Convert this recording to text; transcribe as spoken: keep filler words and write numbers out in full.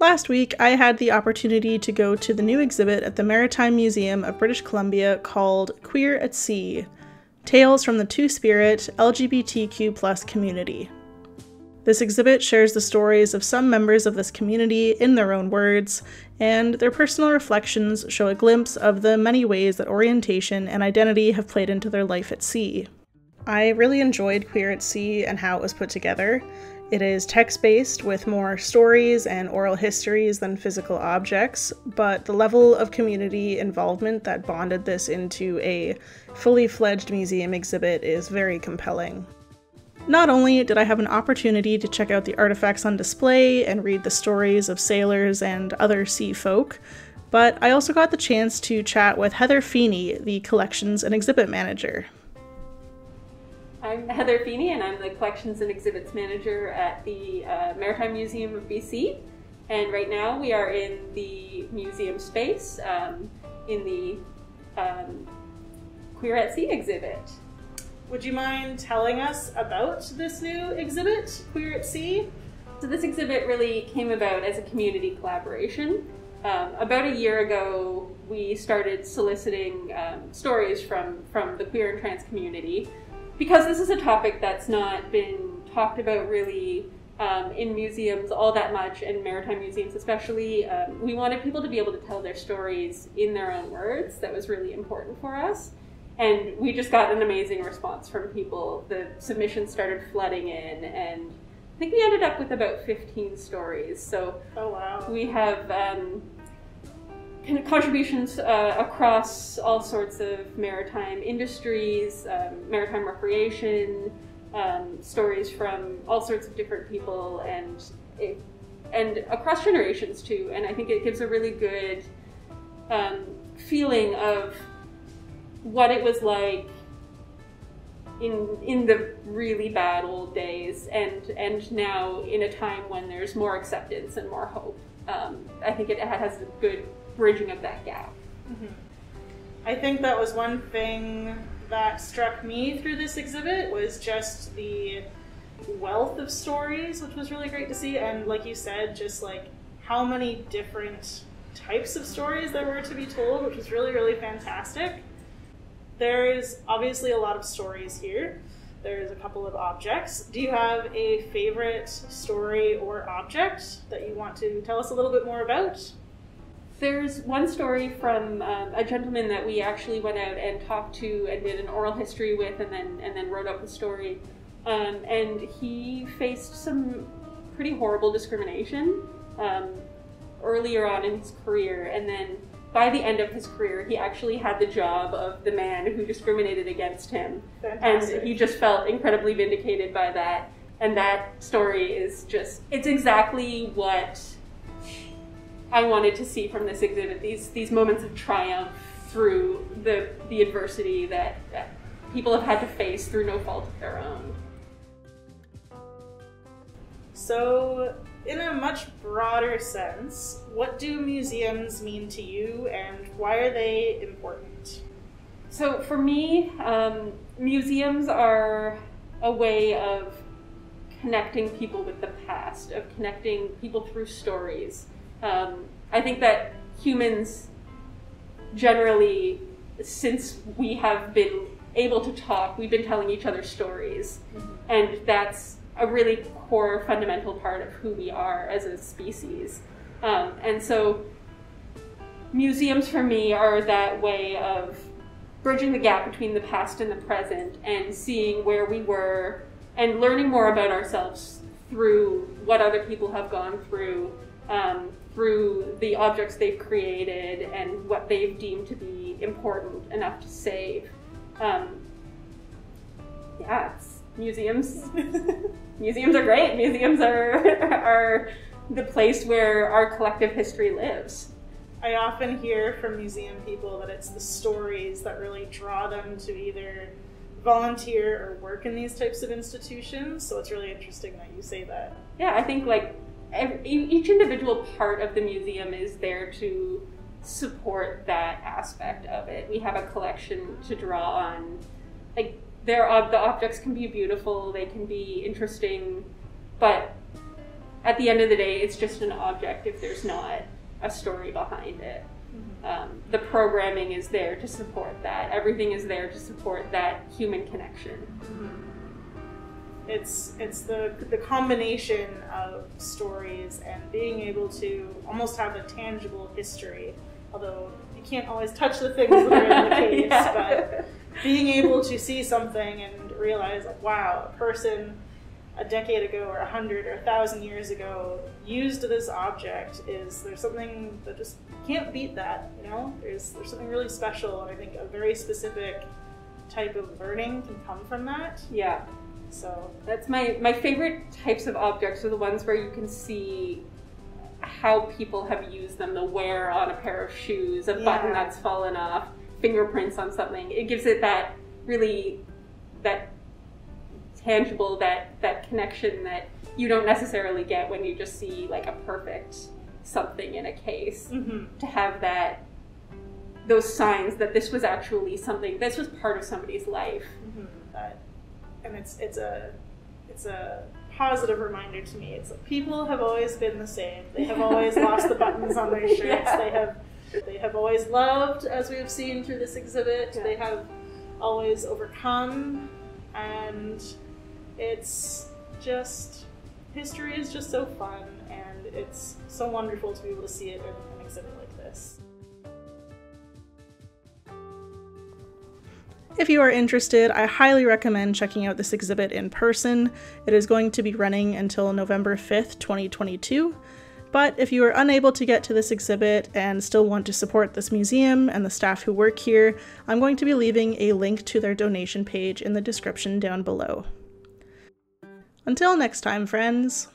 Last week, I had the opportunity to go to the new exhibit at the Maritime Museum of British Columbia called Queer at Sea, Tales from the Two-Spirit L G B T Q plus Community. This exhibit shares the stories of some members of this community in their own words, and their personal reflections show a glimpse of the many ways that orientation and identity have played into their life at sea. I really enjoyed Queer at Sea and how it was put together. It is text-based with more stories and oral histories than physical objects, but the level of community involvement that bonded this into a fully-fledged museum exhibit is very compelling. Not only did I have an opportunity to check out the artifacts on display and read the stories of sailors and other sea folk, but I also got the chance to chat with Heather Feeney, the collections and exhibit manager. I'm Heather Feeney, and I'm the Collections and Exhibits Manager at the uh, Maritime Museum of B C, and right now we are in the museum space um, in the um, Queer at Sea exhibit. Would you mind telling us about this new exhibit, Queer at Sea? So this exhibit really came about as a community collaboration. Um, about a year ago, we started soliciting um, stories from, from the queer and trans community, because this is a topic that's not been talked about really um, in museums all that much, and maritime museums especially. Um, we wanted people to be able to tell their stories in their own words. That was really important for us. And we just got an amazing response from people. The submissions started flooding in, and I think we ended up with about fifteen stories. So oh, wow. We have um, contributions uh, across all sorts of maritime industries, um, maritime recreation, um, stories from all sorts of different people, and it, and across generations too. And I think it gives a really good um, feeling of what it was like in in the really bad old days, and and now in a time when there's more acceptance and more hope. Um, I think it has a good bridging of that gap. Mm-hmm. I think that was one thing that struck me through this exhibit was just the wealth of stories, which was really great to see. And like you said, just like how many different types of stories there were to be told, which was really, really fantastic. There is obviously a lot of stories here. There's a couple of objects. Do you have a favorite story or object that you want to tell us a little bit more about? There's one story from um, a gentleman that we actually went out and talked to and did an oral history with, and then and then wrote up the story. Um, and he faced some pretty horrible discrimination um, earlier on in his career, and then by the end of his career, he actually had the job of the man who discriminated against him. Fantastic. And he just felt incredibly vindicated by that. And that story is just, it's exactly what I wanted to see from this exhibit, these these moments of triumph through the, the adversity that, that people have had to face through no fault of their own. So, in a much broader sense, what do museums mean to you, and why are they important? So for me, um, museums are a way of connecting people with the past, of connecting people through stories. Um, I think that humans generally, since we have been able to talk, we've been telling each other stories, mm-hmm. and that's a really core fundamental part of who we are as a species. Um, and so museums for me are that way of bridging the gap between the past and the present, and seeing where we were and learning more about ourselves through what other people have gone through, um, through the objects they've created and what they've deemed to be important enough to save. Um, yeah, it's museums. Museums are great. Museums are, are the place where our collective history lives. I often hear from museum people that it's the stories that really draw them to either volunteer or work in these types of institutions, so it's really interesting that you say that. Yeah, I think like every, each individual part of the museum is there to support that aspect of it. We have a collection to draw on. Like, They're, the objects can be beautiful, they can be interesting, but at the end of the day, it's just an object if there's not a story behind it. Mm-hmm. Um, the programming is there to support that. Everything is there to support that human connection. Mm-hmm. It's it's the the combination of stories and being able to almost have a tangible history, although you can't always touch the things that are in the case, yeah. But being able to see something and realize, like, wow, a person a decade ago or a hundred or a thousand years ago used this object, is there's something that just can't beat that, you know? There's, there's something really special, and I think a very specific type of learning can come from that. Yeah. So that's my, my favorite types of objects are the ones where you can see how people have used them, the wear on a pair of shoes, a yeah. button that's fallen off, fingerprints on something. It gives it that really, that tangible, that, that connection that you don't necessarily get when you just see like a perfect something in a case. Mm-hmm. To have that, those signs that this was actually something, this was part of somebody's life. Mm-hmm. But, and it's, it's a, it's a positive reminder to me. It's like people have always been the same. They have always lost the buttons on their shirts. Yeah. They have, they have always loved, as we've seen through this exhibit. Yeah. They have always overcome, and it's just, history is just so fun, and it's so wonderful to be able to see it in an exhibit like this. If you are interested, I highly recommend checking out this exhibit in person. It is going to be running until November fifth, twenty twenty-two. But if you are unable to get to this exhibit and still want to support this museum and the staff who work here, I'm going to be leaving a link to their donation page in the description down below. Until next time, friends!